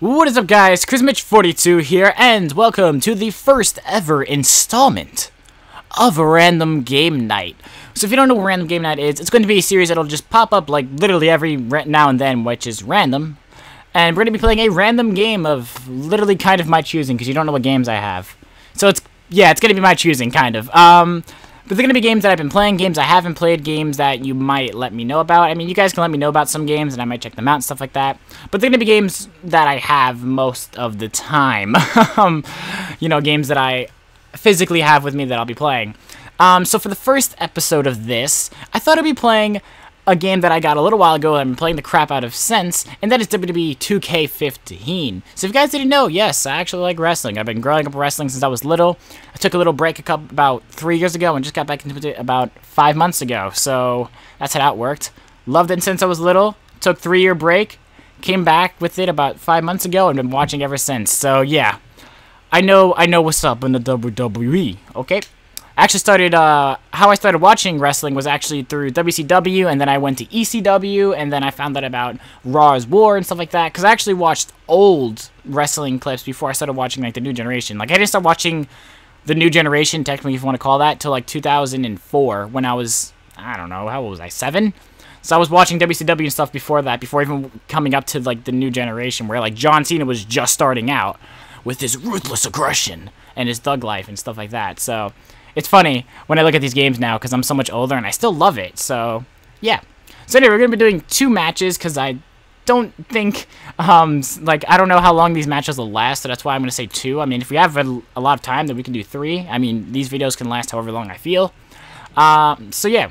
What is up, guys? CrazyMtch42 here, and welcome to the first ever installment of a Random Game Night. So if you don't know what Random Game Night is, it's going to be a series that'll just pop up like literally every now and then, which is random. And we're going to be playing a random game of literally kind of my choosing, because you don't know what games I have. So it's, yeah, it's going to be my choosing, kind of. But they're going to be games that I've been playing, games I haven't played, games that you might let me know about. I mean, you guys can let me know about some games, and I might check them out and stuff like that. But they're going to be games that I have most of the time. You know, games that I physically have with me that I'll be playing. So for the first episode of this, I thought I'd be playing a game that I got a little while ago that I've been playing the crap out of since, and that is WWE 2K15. So if you guys didn't know, yes, I actually like wrestling. I've been growing up wrestling since I was little. I took a little break about 3 years ago and just got back into it about 5 months ago. So that's how that worked. Loved it since I was little. Took a 3-year break. Came back with it about 5 months ago and been watching ever since. So yeah, I know what's up in the WWE, okay? Actually started, how I started watching wrestling was actually through WCW, and then I went to ECW, and then I found out about Ra's War and stuff like that, because I actually watched old wrestling clips before I started watching, like, the New Generation. Like, I didn't start watching the New Generation, technically, if you want to call that, till, like, 2004, when I was, I don't know, how old was I, 7? So I was watching WCW and stuff before that, before even coming up to, like, the New Generation, where, like, John Cena was just starting out with his ruthless aggression and his thug life and stuff like that, so it's funny when I look at these games now because I'm so much older and I still love it. So, yeah. So anyway, we're going to be doing 2 matches because I don't think, like, I don't know how long these matches will last. So that's why I'm going to say 2. I mean, if we have a lot of time, then we can do 3. I mean, these videos can last however long I feel. So, yeah.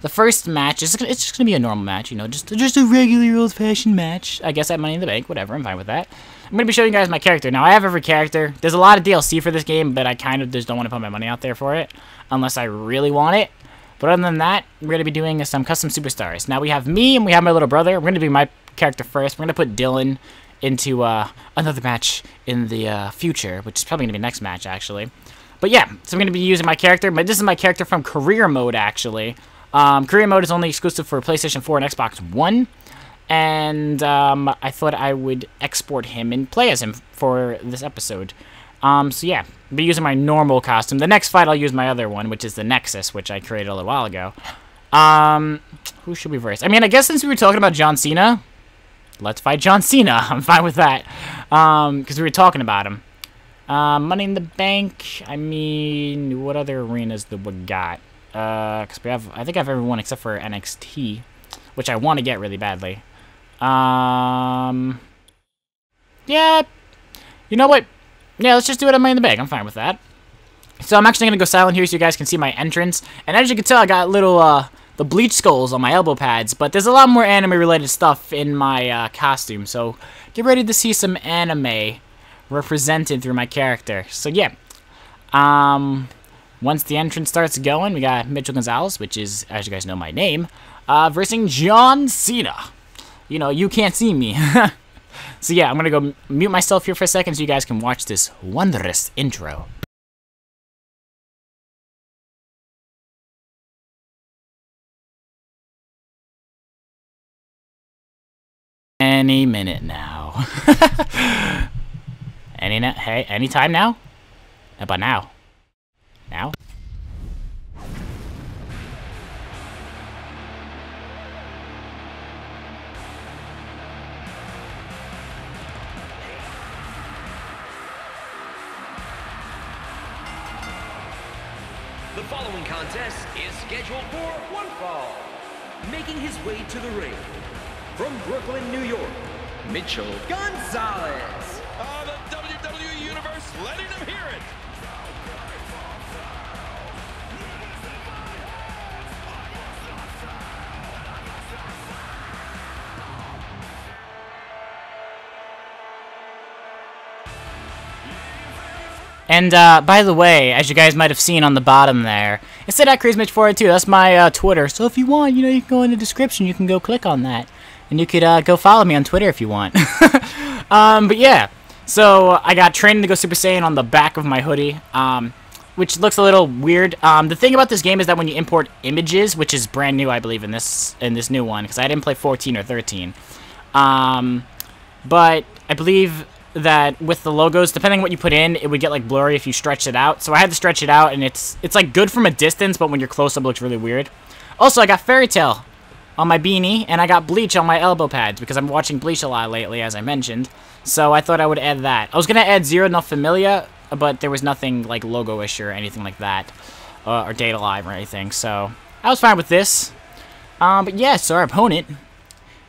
The first match, it's just going to be a normal match, you know, just a regular old-fashioned match. I guess at Money in the Bank, whatever, I'm fine with that. I'm going to be showing you guys my character. Now, I have every character. There's a lot of DLC for this game, but I kind of just don't want to put my money out there for it, unless I really want it. But other than that, we're going to be doing some custom superstars. Now, we have me, and we have my little brother. We're going to do my character first. We're going to put Dylan into another match in the future, which is probably going to be next match, actually. But yeah, so I'm going to be using my character. But this is my character from career mode, actually. Career mode is only exclusive for PlayStation 4 and Xbox One, and I thought I would export him and play as him for this episode. So yeah, I'll be using my normal costume. The next fight I'll use my other one, which is the Nexus, which I created a little while ago. Who should we verse? I mean, I guess since we were talking about John Cena, let's fight John Cena. I'm fine with that, because we were talking about him. Money in the Bank, I mean, what other arenas do we got? Because we have, I think I have everyone except for NXT, which I want to get really badly. Yeah, you know what? Yeah, let's just do it at Money in the Bank. I'm fine with that. So I'm actually going to go silent here so you guys can see my entrance. And as you can tell, I got little, the Bleach skulls on my elbow pads, but there's a lot more anime-related stuff in my, costume. So get ready to see some anime represented through my character. So yeah, once the entrance starts going, we got Mitchell Gonzalez, which is, as you guys know, my name, versing John Cena. You know, you can't see me. So yeah, I'm going to go mute myself here for a second so you guys can watch this wondrous intro. Any minute now. Hey, any time now? How about now? Now? The following contest is scheduled for one fall. Making his way to the ring from Brooklyn, New York, Mitchell Gonzalez. The WWE Universe letting him hear it. And, by the way, as you guys might have seen on the bottom there, it said @CrazyMtch42, that's my, Twitter, so if you want, you know, you can go in the description, you can go click on that, and you could, go follow me on Twitter if you want. But yeah, so I got trained to go Super Saiyan on the back of my hoodie, which looks a little weird. The thing about this game is that when you import images, which is brand new, I believe, in this new one, because I didn't play 14 or 13, but I believe that with the logos, depending on what you put in, it would get like blurry if you stretched it out. So I had to stretch it out, and it's like good from a distance, but when you're close up it looks really weird. Also, I got Fairy Tail on my beanie, and I got Bleach on my elbow pads, because I'm watching Bleach a lot lately, as I mentioned. So I thought I would add that. I was gonna add Zero no Familia, but there was nothing like logo-ish or anything like that, or Date Alive or anything. So I was fine with this. But yeah, so our opponent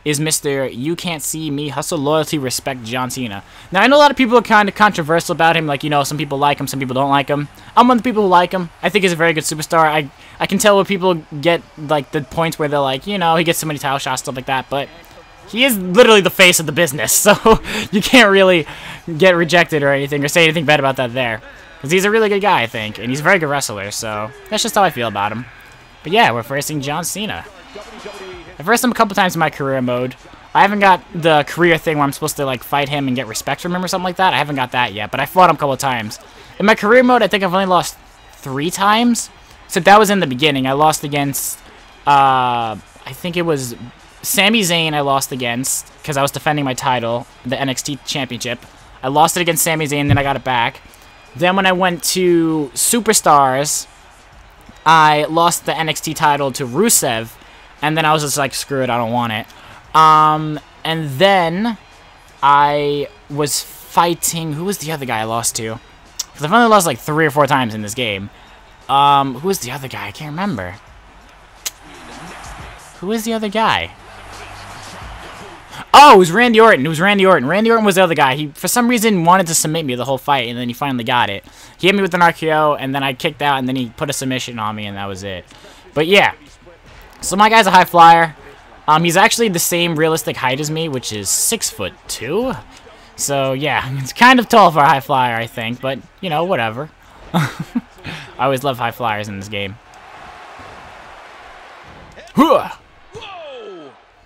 is Mr. You Can't See Me, Hustle, Loyalty, Respect, John Cena. Now, I know a lot of people are kind of controversial about him. Like, you know, some people like him, some people don't like him. I'm one of the people who like him. I think he's a very good superstar. I can tell when people get, like, the points where they're like, you know, he gets so many title shots, stuff like that. But he is literally the face of the business. So you can't really get rejected or anything or say anything bad about that there. Because he's a really good guy, I think. And he's a very good wrestler. So that's just how I feel about him. But yeah, we're facing John Cena. I've wrestled him a couple times in my career mode. I haven't got the career thing where I'm supposed to like fight him and get respect from him or something like that. I haven't got that yet, but I fought him a couple of times. In my career mode, I think I've only lost 3 times. So that was in the beginning. I lost against, I think it was Sami Zayn I lost against, because I was defending my title, the NXT Championship. I lost it against Sami Zayn, then I got it back. Then when I went to Superstars, I lost the NXT title to Rusev. And then I was just like, screw it, I don't want it. And then I was fighting... Who was the other guy I lost to? Because I've only lost like 3 or 4 times in this game. Who was the other guy? I can't remember. Who is the other guy? Oh, it was Randy Orton. It was Randy Orton. Randy Orton was the other guy. He, for some reason, wanted to submit me the whole fight, and then he finally got it. He hit me with an RKO, and then I kicked out, and then he put a submission on me, and that was it. But yeah... So my guy's a high flyer. He's actually the same realistic height as me, which is 6'2". So yeah, it's kind of tall for a high flyer, I think. But you know, whatever. I always love high flyers in this game.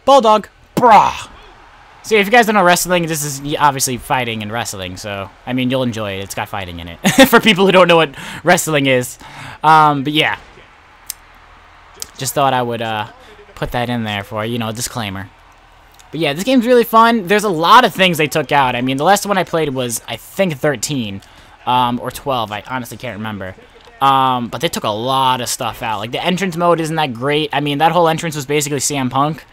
Bulldog, brah. See, if you guys don't know wrestling, this is obviously fighting and wrestling. So I mean, you'll enjoy it. It's got fighting in it for people who don't know what wrestling is. But yeah. Just thought I would put that in there for, you know, a disclaimer. But yeah, this game's really fun. There's a lot of things they took out. I mean, the last one I played was, I think, 13 or 12. I honestly can't remember. But they took a lot of stuff out. Like, the entrance mode isn't that great. I mean, that whole entrance was basically CM Punk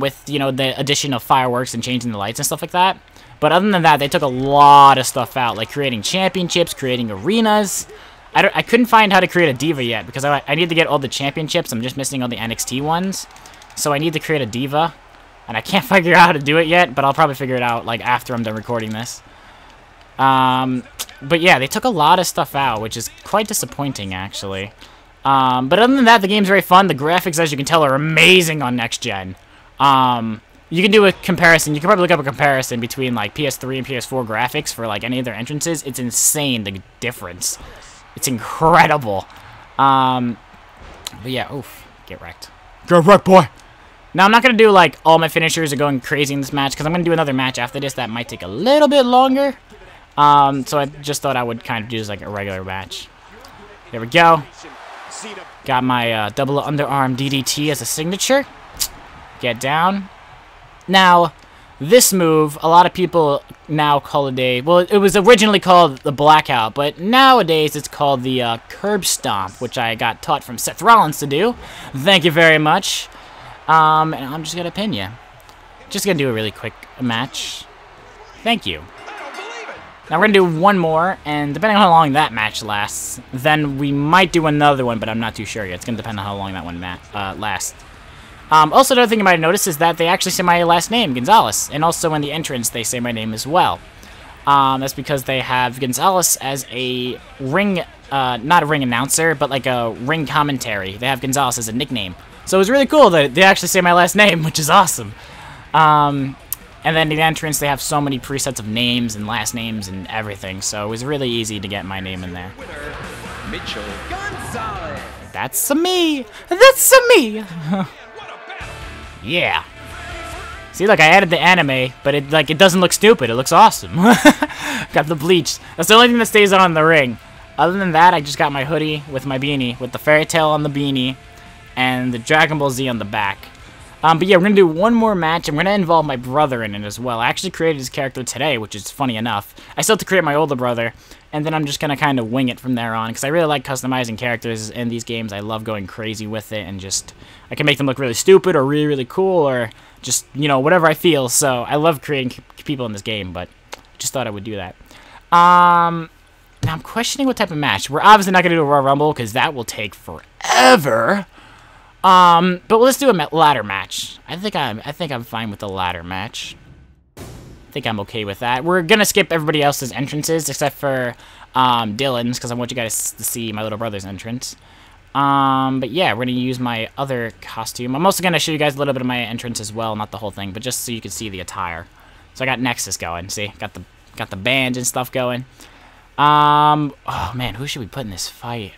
with, you know, the addition of fireworks and changing the lights and stuff like that. But other than that, they took a lot of stuff out, like creating championships, creating arenas. I couldn't find how to create a diva yet, because I need to get all the championships. I'm just missing all the NXT ones. So I need to create a diva, and I can't figure out how to do it yet, but I'll probably figure it out like after I'm done recording this. But yeah, they took a lot of stuff out, which is quite disappointing, actually. But other than that, the game's very fun. The graphics, as you can tell, are amazing on next gen. You can do a comparison. You can probably look up a comparison between like PS3 and PS4 graphics for like any of their entrances. It's insane, the difference. It's incredible. But yeah, oof. Get wrecked. Get wrecked, boy! Now, I'm not going to do, like, all my finishers are going crazy in this match, because I'm going to do another match after this that might take a little bit longer. So I just thought I would kind of do just, like, a regular match. There we go. Got my double underarm DDT as a signature. Get down. Now... This move, a lot of people now call it a... Well, it was originally called the Blackout, but nowadays it's called the Curb Stomp, which I got taught from Seth Rollins to do. Thank you very much. And I'm just going to pin you. Just going to do a really quick match. Thank you. Now we're going to do one more, and depending on how long that match lasts, then we might do another one, but I'm not too sure yet. It's going to depend on how long that one lasts. Also, another thing you might have noticed is that they actually say my last name, Gonzalez. And also in the entrance, they say my name as well. That's because they have Gonzalez as a ring, not a ring announcer, but like a ring commentary. They have Gonzalez as a nickname. So it was really cool that they actually say my last name, which is awesome. And then in the entrance, they have so many presets of names and last names and everything. So it was really easy to get my name in there. Mitchell Gonzalez. That's-a me. That's-a me. Yeah. See, look, I added the anime, but it like it doesn't look stupid. It looks awesome. Got the Bleach. That's the only thing that stays on the ring. Other than that, I just got my hoodie with my beanie, with the Fairy Tail on the beanie, and the Dragon Ball Z on the back. But yeah, we're going to do one more match. I'm going to involve my brother in it as well. I actually created his character today, which is funny enough. I still have to create my older brother, and then I'm just going to kind of wing it from there on, because I really like customizing characters in these games. I love going crazy with it, and just, I can make them look really stupid or really, really cool, or just, you know, whatever I feel. So I love creating people in this game, but just thought I would do that. Now I'm questioning what type of match. We're obviously not going to do a Royal Rumble, because that will take forever. But let's do a ladder match. I think I'm fine with the ladder match. I think I'm okay with that. We're gonna skip everybody else's entrances except for Dylan's, because I want you guys to see my little brother's entrance. But yeah, we're gonna use my other costume. I'm also gonna show you guys a little bit of my entrance as well, not the whole thing, but just so you can see the attire. So I got Nexus going. See, got the band and stuff going. Oh man, who should we put in this fight?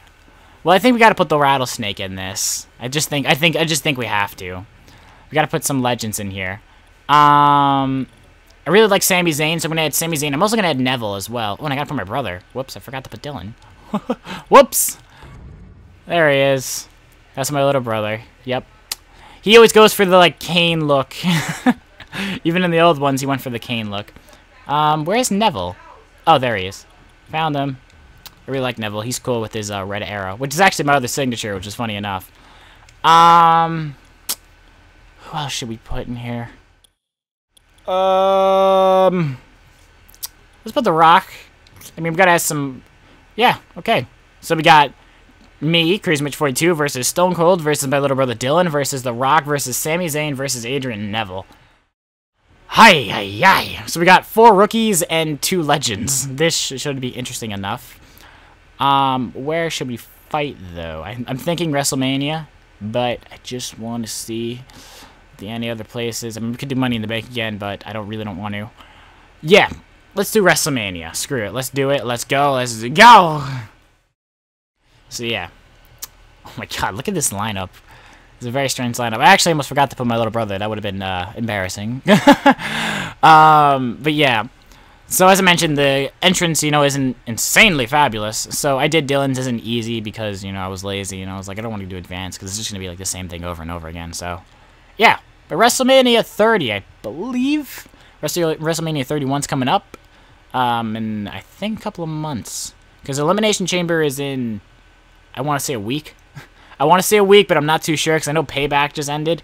Well, I think we gotta put the Rattlesnake in this. I just think we have to. We gotta put some legends in here. I really like Sami Zayn, so I'm gonna add Sami Zayn. I'm also gonna add Neville as well. Oh, and I gotta put my brother. Whoops, I forgot to put Dylan. Whoops! There he is. That's my little brother. Yep. He always goes for the, like, Kane look. Even in the old ones, he went for the Kane look. Where's Neville? Oh, there he is. Found him. I really like Neville. He's cool with his red arrow, which is actually my other signature, which is funny enough. Who else should we put in here? Let's put The Rock. I mean, we've got to have some... Yeah, okay. So we got me, CrazyMtch42, versus Stone Cold, versus my little brother Dylan, versus The Rock, versus Sami Zayn, versus Adrian Neville. Hi, hi, hi. So we got 4 rookies and 2 legends. This should be interesting enough. Where should we fight, though? I'm thinking WrestleMania, but I just want to see any other places. I mean, we could do Money in the Bank again, but I don't want to. Yeah, let's do WrestleMania. Screw it. Let's do it. Let's go. Let's go! So, yeah. Oh, my God. Look at this lineup. It's a very strange lineup. I actually almost forgot to put my little brother. That would have been, embarrassing. But, yeah. So, as I mentioned, the entrance, you know, isn't insanely fabulous. So, I did Dylan's isn't easy because, you know, I was lazy. And I was like, I don't want to do advanced because it's just going to be, like, the same thing over and over again. So, yeah. But WrestleMania 30, I believe. WrestleMania 31's coming up in, I think, a couple of months. Because Elimination Chamber is in, I want to say a week. I want to say a week, but I'm not too sure because I know Payback just ended.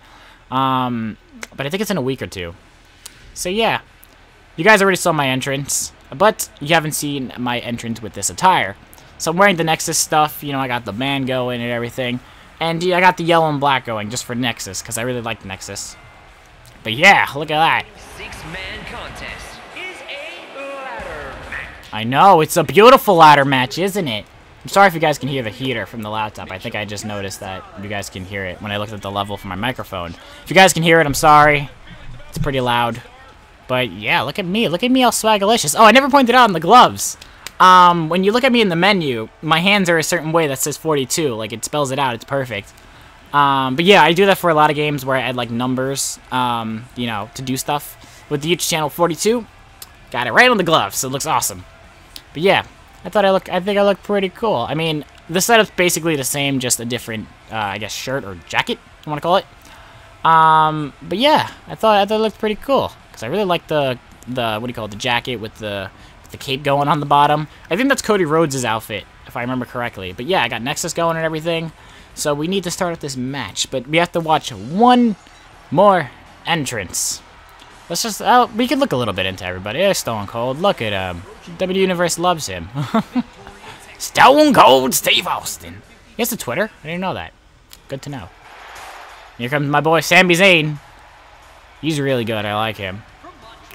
But I think it's in a week or two. So, yeah. You guys already saw my entrance, but you haven't seen my entrance with this attire. So I'm wearing the Nexus stuff, you know, I got the band going and everything. And yeah, I got the yellow and black going just for Nexus, because I really like Nexus. But yeah, look at that. 6-man contest is a ladder match. I know, it's a beautiful ladder match, isn't it? I'm sorry if you guys can hear the heater from the laptop. I think I just noticed that you guys can hear it when I looked at the level for my microphone. If you guys can hear it, I'm sorry. It's pretty loud. But yeah, look at me. Look at me all swagalicious. Oh, I never pointed out on the gloves. When you look at me in the menu, my hands are a certain way that says 42. Like, it spells it out. It's perfect. But yeah, I do that for a lot of games where I add, like, numbers, you know, to do stuff. With the YouTube channel 42, got it right on the gloves, so it looks awesome. But yeah, I think I look pretty cool. I mean, the setup's basically the same, just a different, I guess, shirt or jacket, you want to call it. But yeah, I thought it looked pretty cool. Because I really like the what do you call it, the jacket with the cape going on the bottom. I think that's Cody Rhodes' outfit, if I remember correctly. But yeah, I got Nexus going and everything. So we need to start up this match. But we have to watch one more entrance. Let's just, oh, we can look a little bit into everybody. There's Stone Cold. Look at him. W Universe loves him. Stone Cold Steve Austin. He has a Twitter? I didn't know that. Good to know. Here comes my boy Sami Zayn. He's really good. I like him.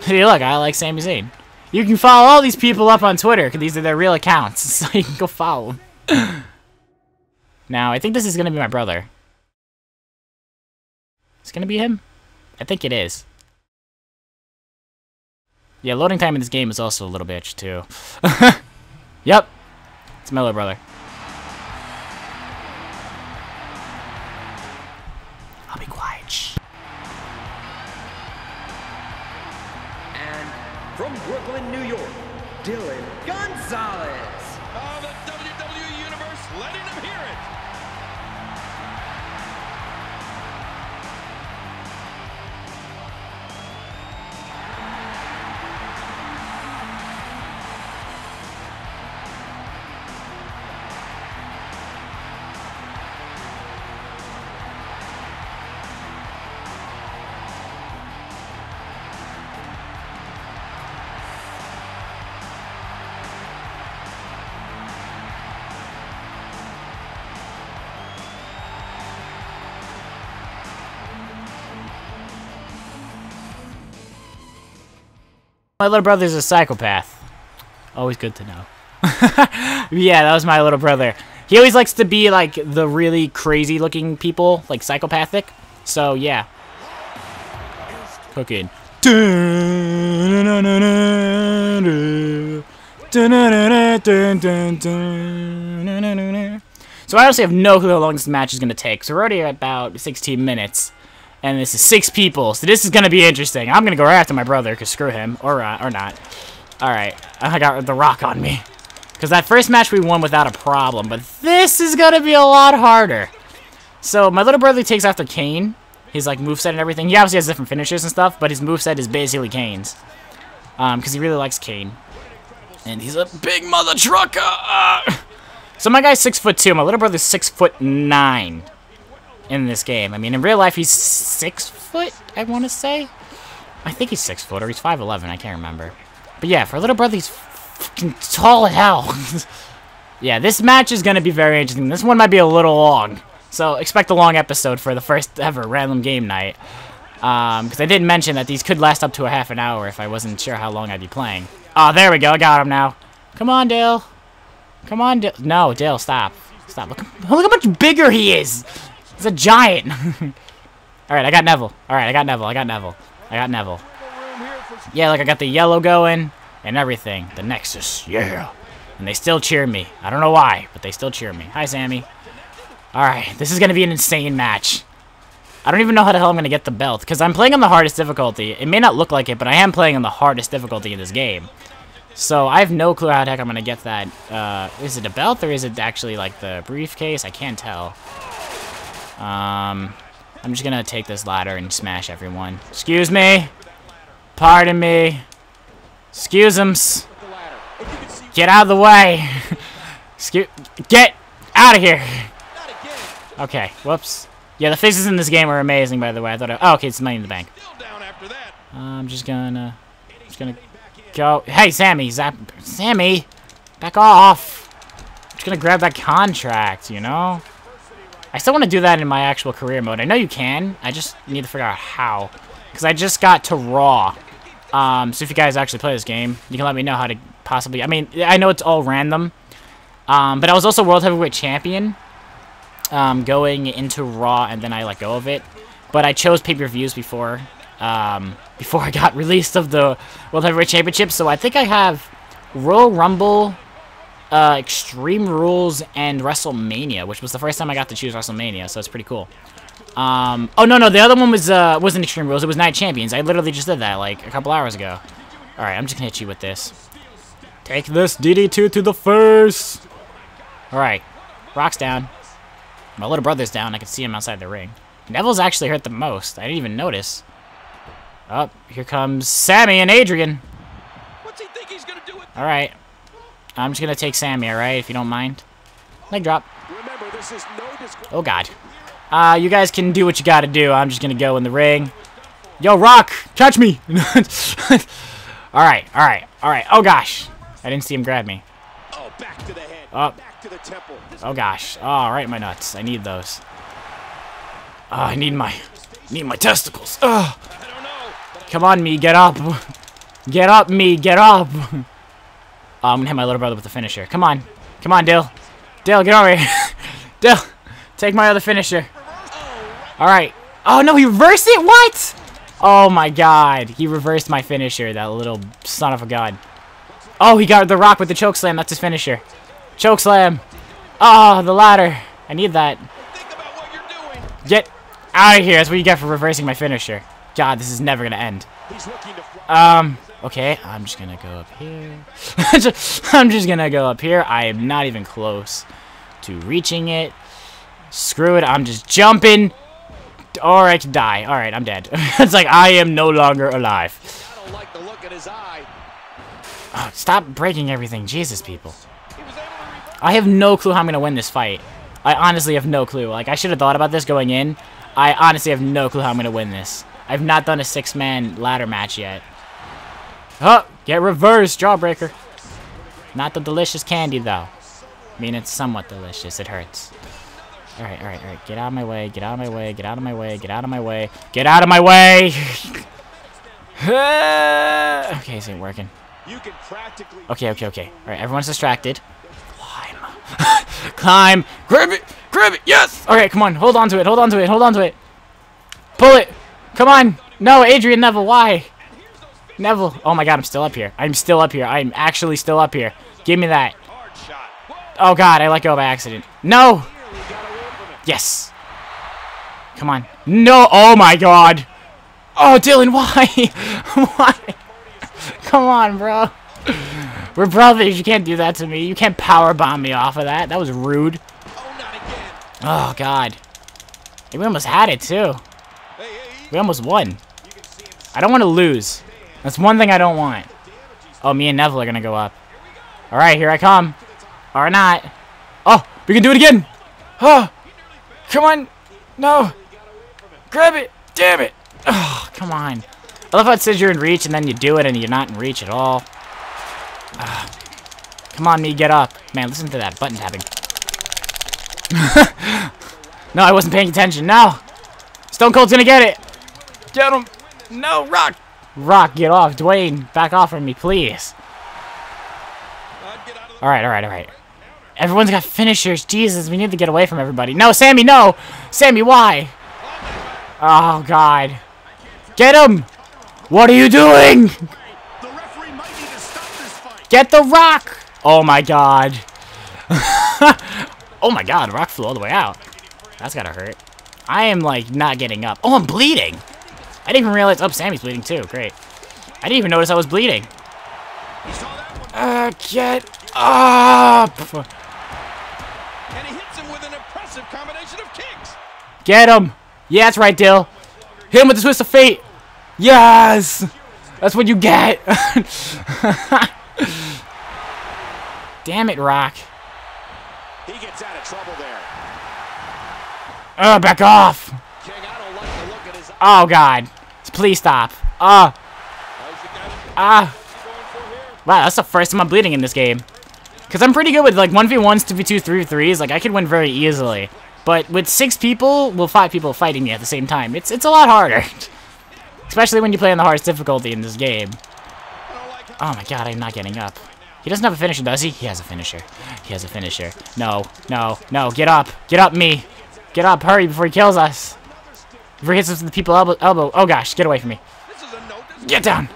Hey, look, I like Sami Zayn. You can follow all these people up on Twitter, because these are their real accounts, so you can go follow them. Now, I think this is going to be my brother. It's going to be him? I think it is. Yeah, loading time in this game is also a little bitch, too. Yep. It's my little brother. I'll be quiet. Shh. From Brooklyn, New York, Dylan Gonzalez. Oh, the WWE Universe letting them hear it. My little brother's a psychopath. Always good to know. Yeah, that was my little brother. He always likes to be like the really crazy looking people, like psychopathic. So yeah. Cooking. So I honestly have no clue how long this match is going to take. So we're already at about 16 minutes. And this is 6 people. So this is going to be interesting. I'm going to go right after my brother because screw him. Or not. Alright. I got The Rock on me. Because that first match we won without a problem. But this is going to be a lot harder. So my little brother takes after Kane. His like moveset and everything. He obviously has different finishes and stuff. But his moveset is basically Kane's. Because he really likes Kane. And he's a big mother trucker. So my guy's 6'2". My little brother's 6'9" in this game. I mean, in real life, he's 6 foot, I want to say. I think he's 6 foot, or he's 5'11". I can't remember. But yeah, for a little brother, he's fucking tall as hell. Yeah, this match is going to be very interesting. This one might be a little long. So expect a long episode for the first ever random game night. Because I did mention that these could last up to a half an hour if I wasn't sure how long I'd be playing. Oh, there we go. I got him now. Come on, Dale. Come on, Dale. No, Dale, stop. Stop. Look how much bigger he is. He's a giant. Alright, I got Neville. Alright, I got Neville. I got Neville. I got Neville. Yeah, like I got the yellow going and everything. The Nexus. Yeah. And they still cheer me. I don't know why, but they still cheer me. Hi, Sammy. Alright, this is going to be an insane match. I don't even know how the hell I'm going to get the belt because I'm playing on the hardest difficulty. It may not look like it, but I am playing on the hardest difficulty in this game. So I have no clue how the heck I'm going to get that. Is it a belt or is it actually like the briefcase? I can't tell. I'm just going to take this ladder and smash everyone. Excuse me. Pardon me. Excuse 'ems. Get out of the way. Get out of here. Okay. Whoops. Yeah, the faces in this game are amazing, by the way. I thought oh, okay, it's Money in the Bank. I'm just going to... go. Hey, Sammy. Sammy, back off. I'm just going to grab that contract, you know? I still want to do that in my actual career mode. I know you can. I just need to figure out how. Because I just got to Raw. So if you guys actually play this game, you can let me know how to possibly... I mean, I know it's all random. But I was also World Heavyweight Champion going into Raw, and then I let go of it. But I chose pay-per-views before... before I got released of the World Heavyweight Championship. So I think I have Royal Rumble, Extreme Rules, and WrestleMania, which was the first time I got to choose WrestleMania, so it's pretty cool. Oh, no, the other one wasn't Extreme Rules. It was Night Champions. I literally just did that, like, a couple hours ago. All right, I'm just going to hit you with this. Take this DD2 to the face. All right, Rock's down. My little brother's down. I can see him outside the ring. Neville's actually hurt the most. I didn't even notice. Oh, here comes Sammy and Adrian. What's he think he's gonna do with all right. I'm just going to take Sammy, all right, if you don't mind. Leg drop. Remember, this is no oh, God. You guys can do what you got to do. I'm just going to go in the ring. Yo, Rock, catch me. All right, all right, all right. Oh, gosh. I didn't see him grab me. Oh, back to the head. Oh, back to the temple. Oh gosh. Oh, all right, my nuts. I need those. Oh, I need my testicles. Oh. Come on, me, get up. Get up, me, get up. Oh, I'm gonna hit my little brother with the finisher. Come on. Come on, Dale. Dale, get over here. Dale, take my other finisher. Alright. Oh, no, he reversed it? What? Oh, my God. He reversed my finisher, that little son of a god. Oh, he got The Rock with the chokeslam. That's his finisher. Chokeslam. Oh, the ladder. I need that. Get out of here. That's what you get for reversing my finisher. God, this is never gonna end. Okay, I'm just gonna go up here. I'm just gonna go up here. I am not even close to reaching it. Screw it, I'm just jumping. All right, die. All right, I'm dead. It's like I am no longer alive. I don't like the look in his eye. Oh, stop breaking everything, Jesus, people. I have no clue how I'm gonna win this fight. I honestly have no clue. Like I should have thought about this going in. I honestly have no clue how I'm gonna win this. I've not done a 6-man ladder match yet. Oh, get reversed, jawbreaker. Not the delicious candy, though. I mean, it's somewhat delicious. It hurts. All right, all right, all right. Get out of my way. Get out of my way. Get out of my way. Get out of my way. Get out of my way. Okay, this ain't working. Okay. Alright, everyone's distracted. Climb. Climb. Grab it. Yes. Okay, come on. Hold on to it. Pull it. Come on. No, Adrian Neville. Why? Neville. Oh my god, I'm still up here. I'm actually still up here. Give me that. Oh god, I let go by accident. No. Yes. Come on. No. Oh my god. Oh, Dylan, why? Why? Come on, bro. We're brothers. You can't do that to me. You can't powerbomb me off of that. That was rude. Oh, God. Hey, we almost had it, too. We almost won. I don't want to lose. That's one thing I don't want. Oh, me and Neville are going to go up. All right, here I come. Or not. Oh, we can do it again. Oh, come on. No. Grab it. Damn it. Oh, come on. I love how it says you're in reach, and then you do it, and you're not in reach at all. Ugh. Come on, me, get up. Man, listen to that button tapping. No, I wasn't paying attention. No! Stone Cold's gonna get it! Get him! No, Rock! Rock, get off. Dwayne, back off from me, please. Alright. Everyone's got finishers. Jesus, we need to get away from everybody. No, Sammy, no! Sammy, why? Oh, God. Get him! What are you doing? The referee might need to stop this fight. Get the Rock! Oh my god. Oh my god, Rock flew all the way out. That's gotta hurt. I am like not getting up. Oh, I'm bleeding! I didn't even realize. Oh, Sammy's bleeding too. Great. I didn't even notice I was bleeding. Get up! And he hits him with an impressive combination of kicks. Get him! Yeah, that's right, Dill. Hit him with the twist of fate. Yes! That's what you get! Damn it, Rock. He gets out of trouble there. Oh, back off! Oh, God. Please stop. Wow, that's the first time I'm bleeding in this game. Because I'm pretty good with, like, 1v1s, 2v2s, 3v3s. Like, I could win very easily. But with 5 people fighting me at the same time, it's a lot harder. Especially when you play on the hardest difficulty in this game. Oh my god, I'm not getting up. He doesn't have a finisher, does he? He has a finisher. No. Get up, me. Get up, hurry, before he kills us. Before he hits us with the people elbow. Oh gosh, get away from me. Get down.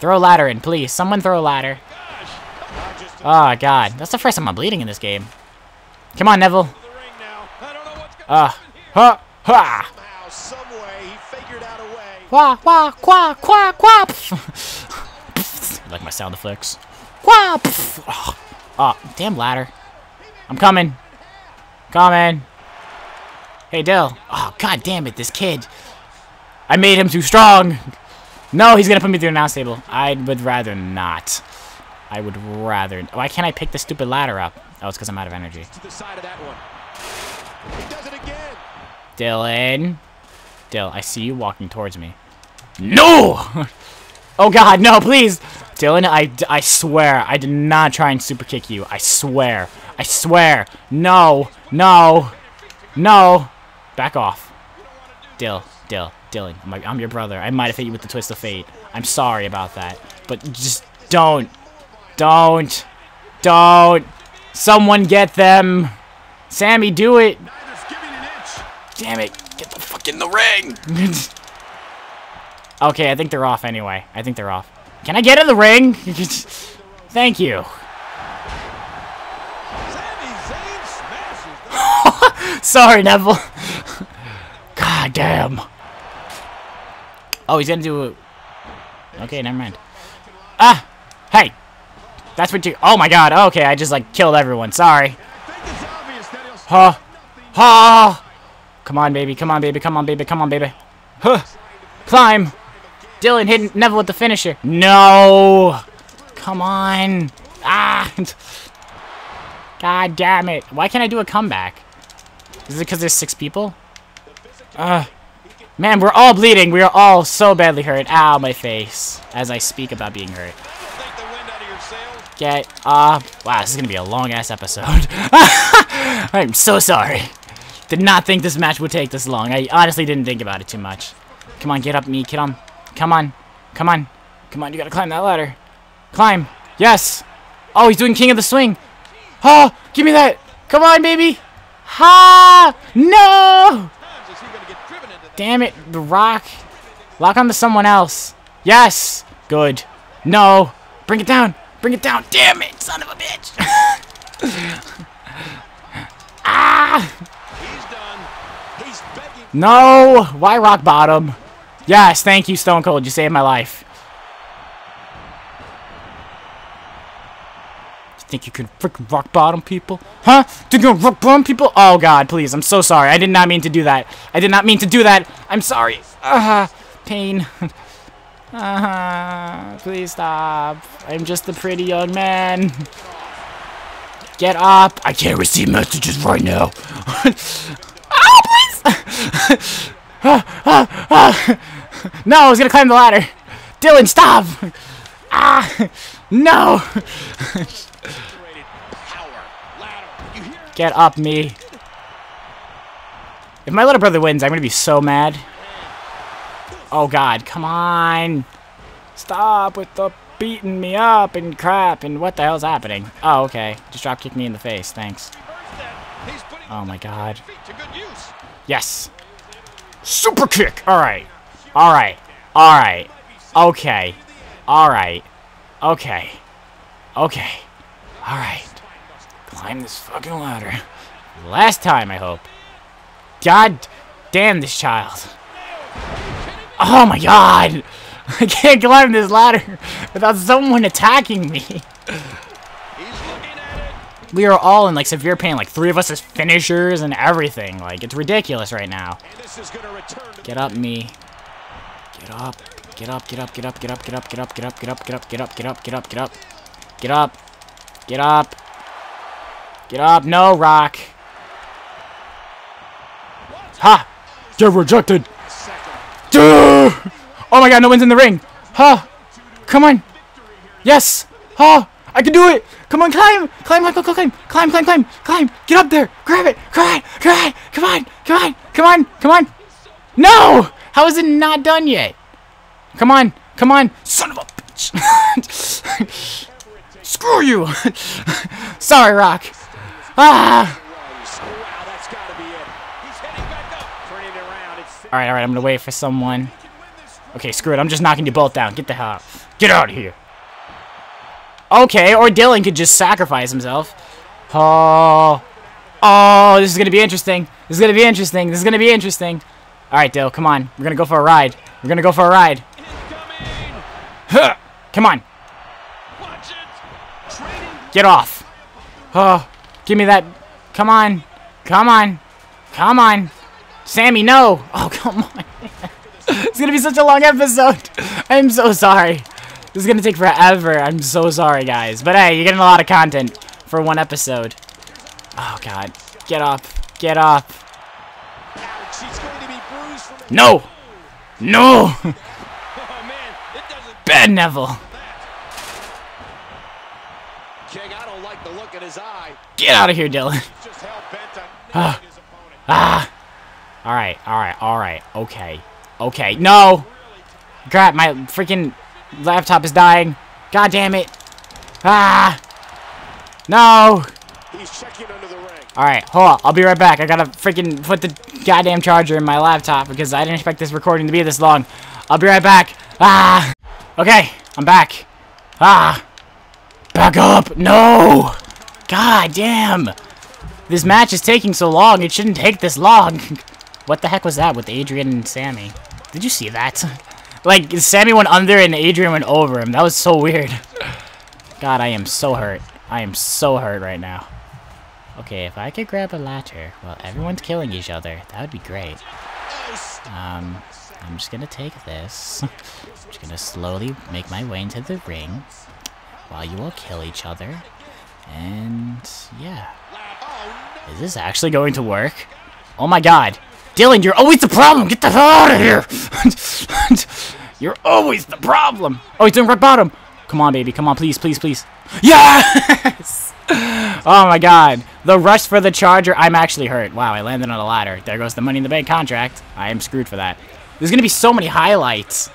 Throw a ladder in, please. Someone throw a ladder. Oh god, that's the first time I'm bleeding in this game. Come on, Neville. Qua, qua, qua, qua, qua. I like my sound effects. Qua. Oh, oh, damn ladder. I'm coming. Hey, Dill. Oh, god damn it, this kid. I made him too strong. No, he's going to put me through an announce table. I would rather not. Why can't I pick the stupid ladder up? Oh, it's because I'm out of energy. To the side of that one. He does it again. Dylan. Dill, I see you walking towards me. No! Oh god, no, please! Dylan, I swear, I did not try and super kick you. I swear. No. Back off. Dylan, I'm your brother. I might have hit you with the twist of fate. I'm sorry about that. But just don't. Someone get them. Sammy, do it. Damn it. Get the fuck in the ring! Okay, I think they're off anyway. Can I get in the ring? Thank you. Sorry, Neville. God damn. Oh, he's gonna do it. Okay, never mind. Ah! Hey! That's what you... Oh my god, okay, I just, like, killed everyone. Sorry. Huh. Huh. Come on, baby. Huh. Climb. Dylan hit Neville with the finisher. No. Come on. Ah. God damn it. Why can't I do a comeback? Is it because there's 6 people? Man, we're all bleeding. We are all so badly hurt. Ow, my face. As I speak about being hurt. Get up. Wow, this is going to be a long-ass episode. I'm so sorry. Did not think this match would take this long. I honestly didn't think about it too much. Come on, get up, me. Get on. Come on. Come on. Come on. You got to climb that ladder. Climb. Yes. Oh, he's doing King of the Swing. Oh, give me that. Come on, baby. Ha! No! Damn it, The Rock. Lock onto someone else. Yes. Good. No. Bring it down. Bring it down. Damn it, son of a bitch. Ah! He's done. He's begging. No. Why rock bottom? Yes. Thank you, Stone Cold. You saved my life. Think you can freaking rock bottom people? Huh? Think you can rock bottom people? Oh god, please. I'm so sorry. I did not mean to do that. I did not mean to do that. I'm sorry. Pain. Please stop. I'm just a pretty young man. Get up. I can't receive messages right now. Oh, please! No, I was gonna climb the ladder. Dylan, stop! Ah! No! Get up, me. If my little brother wins, I'm gonna be so mad. Oh god, come on! Stop with the beating me up and crap and what the hell's happening? Oh, okay. Just dropkick me in the face, thanks. Oh my god. Yes! Super kick! Alright. Alright. Alright. Okay. Alright. Okay. Okay. Alright. Climb this fucking ladder. Last time, I hope. God damn this child. Oh my god! I can't climb this ladder without someone attacking me. We are all in like severe pain. Like 3 of us as finishers and everything. Like it's ridiculous right now. Get up, me. Get up. Get up, get up, get up, get up, get up, get up, get up, get up, get up, get up, get up, get up, get up, get up, get up, get up, no, Rock. Ha! Get rejected! Oh my god, no one's in the ring! Ha! Come on! Yes! Ha! I can do it! Come on, climb! Climb, climb, climb, climb, climb, climb, climb! Get up there! Grab it! Grab it! Grab it! Come on! Come on! Come on! Come on! No! How is it not done yet? Come on! Come on! Son of a bitch! Screw you! Sorry, Rock. Ah! Alright, alright, I'm gonna wait for someone. Okay, screw it, I'm just knocking you both down. Get the hell out. Get out of here! Okay, or Dylan could just sacrifice himself. Oh! Oh, this is gonna be interesting. This is gonna be interesting. This is gonna be interesting. Alright, Dill, come on. We're gonna go for a ride. We're gonna go for a ride. Huh. Come on. Get off. Oh, give me that. Come on. Come on. Come on. Sammy, no. Oh, come on. It's gonna be such a long episode. I'm so sorry. This is gonna take forever. I'm so sorry, guys. But hey, you're getting a lot of content for one episode. Oh, God. Get up. Get up. No. No! Bad Neville! Get out of here, Dylan! Ah! Alright, alright, alright, okay. Okay, no! Crap, my freaking laptop is dying. God damn it! Ah! No! Alright, hold on. I'll be right back. I gotta freaking put the goddamn charger in my laptop because I didn't expect this recording to be this long. I'll be right back. Ah! Okay, I'm back. Ah! Back up! No! God damn! This match is taking so long. It shouldn't take this long. What the heck was that with Adrian and Sammy? Did you see that? Like, Sammy went under and Adrian went over him. That was so weird. God, I am so hurt. I am so hurt right now. Okay, if I could grab a ladder while everyone's killing each other, that would be great. I'm just gonna take this. I'm just gonna slowly make my way into the ring while you all kill each other. And yeah. Is this actually going to work? Oh my god. Dylan, you're always the problem! Get the hell out of here! You're always the problem! Oh, he's doing rock bottom! Come on, baby. Come on, please, please, please. Yes! Oh my god. The rush for the charger. I'm actually hurt. Wow, I landed on a ladder. There goes the Money in the Bank contract. I am screwed for that. There's gonna be so many highlights.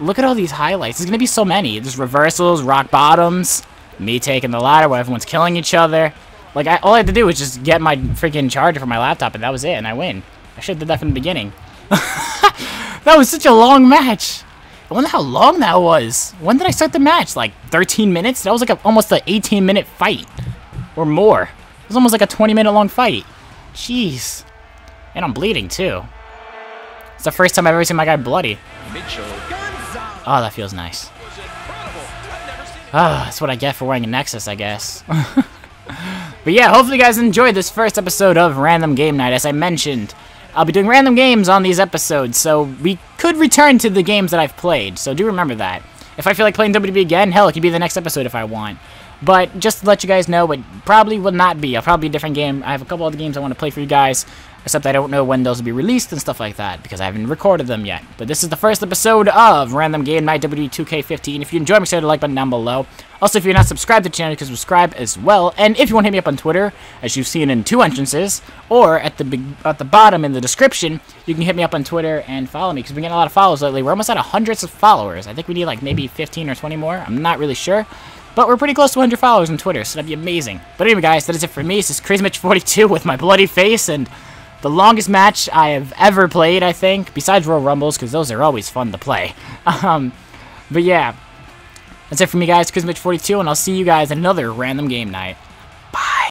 Look at all these highlights. There's going to be so many. There's reversals, rock bottoms, me taking the ladder where everyone's killing each other. Like, all I had to do was just get my freaking charger for my laptop, and that was it, and I win. I should have did that from the beginning. That was such a long match. I wonder how long that was. When did I start the match? Like, 13 minutes? That was like almost an 18-minute fight. Or more. It was almost like a 20-minute long fight. Jeez. And I'm bleeding, too. It's the first time I've ever seen my guy bloody. Mitchell Gonzalez. Oh, that feels nice. Ah, that's what I get for wearing a Nexus, I guess. But yeah, hopefully you guys enjoyed this first episode of Random Game Night. As I mentioned, I'll be doing random games on these episodes, so we could return to the games that I've played, so do remember that. If I feel like playing WWE again, hell, it could be the next episode if I want. But just to let you guys know, it probably will not be. I'll probably be a different game. I have a couple other games I want to play for you guys, except I don't know when those will be released and stuff like that, because I haven't recorded them yet. But this is the first episode of Random Game Night WWE 2K15. If you enjoyed, make sure to like button down below. Also, if you're not subscribed to the channel, you can subscribe as well. And if you want to hit me up on Twitter, as you've seen in two entrances, or at the bottom in the description, you can hit me up on Twitter and follow me, because we're getting a lot of follows lately. We're almost at 100 followers. I think we need like maybe 15 or 20 more. I'm not really sure. But we're pretty close to 100 followers on Twitter, so that'd be amazing. But anyway, guys, that is it for me. This is CrazyMtch42 with my bloody face and the longest match I have ever played, I think, besides Royal Rumbles, because those are always fun to play. But yeah. That's it for me, guys. CrazyMtch42, and I'll see you guys in another Random Game Night.